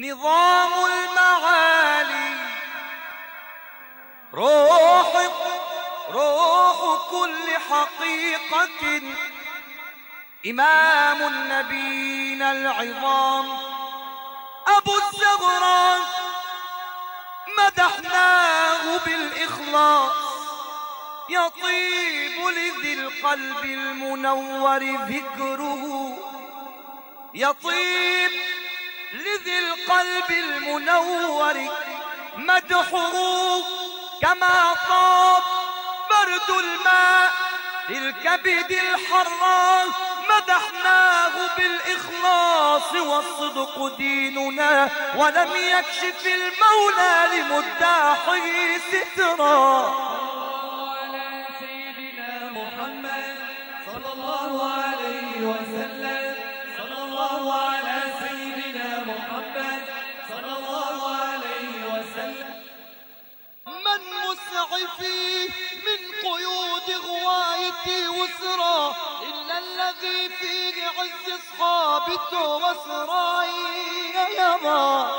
نظام المعالي روح كل حقيقة إمام النبيين العظام أبو الزغراء مدحناه بالإخلاص يطيب لذي القلب المنور ذكره يطيب لذي القلب المنور مدحه كما طاب برد الماء في الكبد الحرار مدحناه بالإخلاص والصدق ديننا ولم يكشف المولى لمداحه سترا. صلوا على سيدنا محمد صلى الله عليه وسلم. صلى الله على سيدنا محمد صلى الله عليه وسلم. من مسعفي من قيود غوايتي وسرا إلا الذي في عز صحابته وسراي يما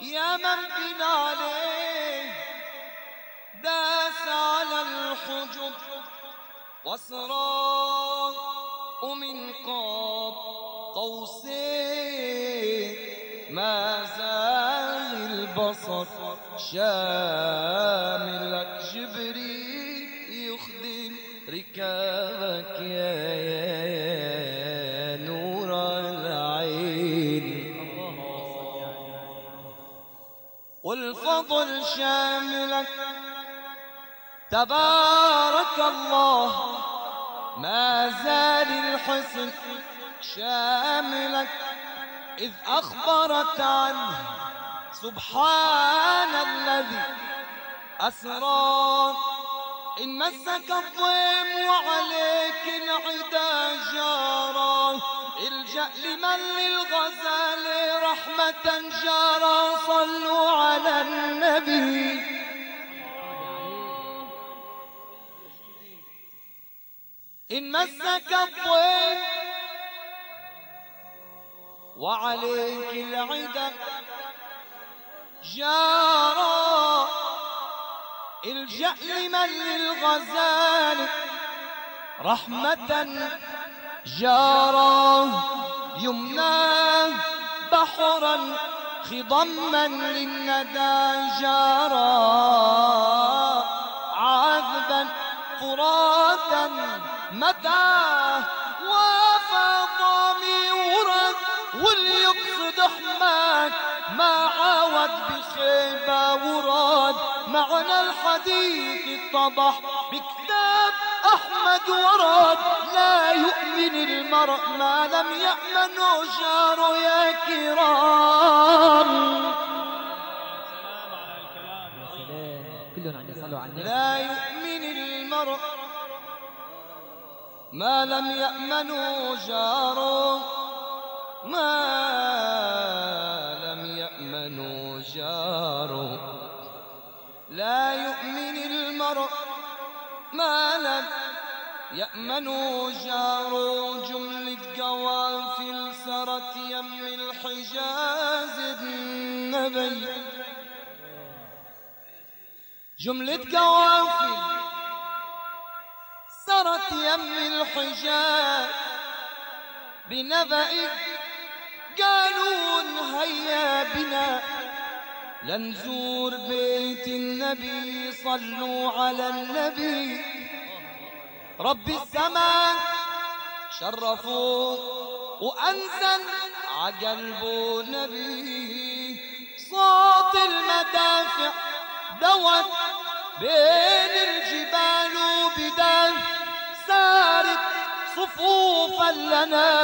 يا من بنا عليه داس على الحجب وسرا ومن قاب قوسين ما زال البصر شاملك جبريل يخدم ركابك يا نور العين والفضل شاملك تبارك الله ما زال الحسن شاملك إذ أخبرت عنه سبحان الذي أسرى إن مسك الضيم وعليك العدا جارا الجأ لمن للغزال رحمة جارا صلوا على النبي إن مسك الضيم وعليك العدا جارا الجأ لمن للغزال رحمة جارا يمناه بحرا خضما للندى جارا عذبا فراتا متاه وليقصد حماك ما عاود بخيبة وراد معنى الحديث اتضح بكتاب أحمد وراد لا يؤمن المرء ما لم يأمنه جاره يا كرام. لا يؤمن المرء ما لم يأمنه جاره ما لم يأمنه جاره لا يؤمن المرء ما لم يأمنه جاره جملة قوافل سرت يم الحجاز النبي جملة قوافل سرت يم الحجاز بنبأ قالوا هيا بنا لنزور بيت النبي صلوا على النبي رب السماء شرفوا وأنزل عقلبوا نبي صوت المدافع دوت بين الجبال وبدان سارت صفوفا لنا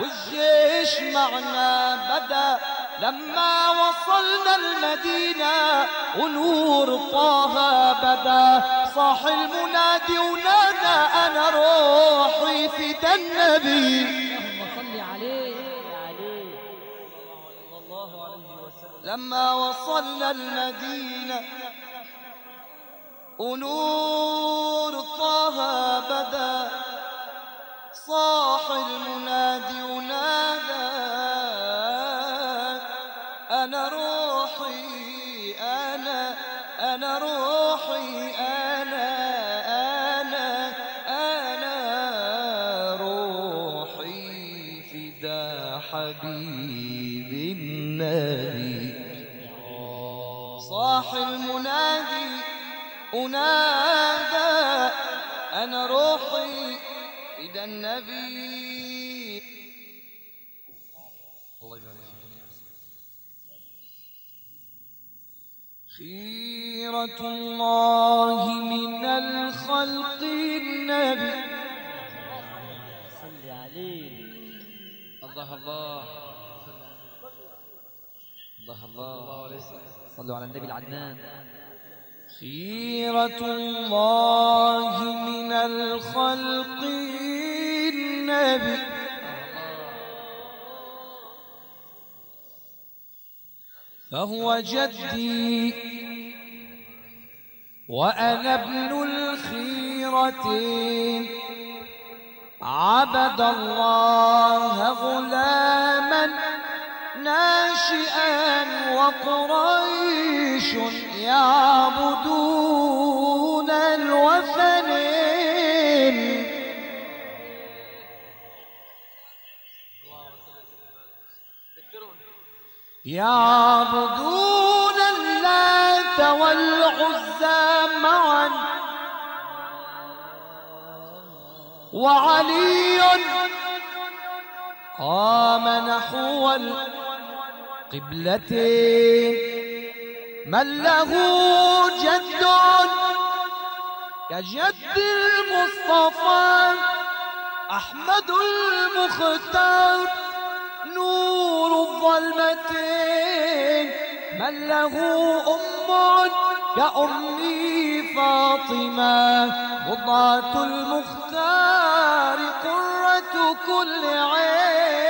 والجيش معنا بدا لما وصلنا المدينة ونور طه بدا صاح المنادي ونادى أنا روحي فدى النبي اللهم صل عليه صلى الله عليه وسلم. لما وصلنا المدينة ونور طه بدا صاح المنادي ونادى حبيب النبي. صاح المنادي أنادى أنا روحي إلى النبي. الله يبارك فيك. خيرة الله من الخلق النبي. صلي عليه. الله الله الله الله. صلوا على النبي العدنان. خيرة الله من الخلق النبي. فهو جدي وأنا ابن الخيرتين. عبد الله غلاما ناشئا وقريش يعبدون الوثن. يعبدون اللات والعزى معا. وعلي قام نحو القبلتين. من له جد كجد المصطفى أحمد المختار نور الظلمتين. من له أم كأمي فاطمة بضعة المختار قرة كل عين.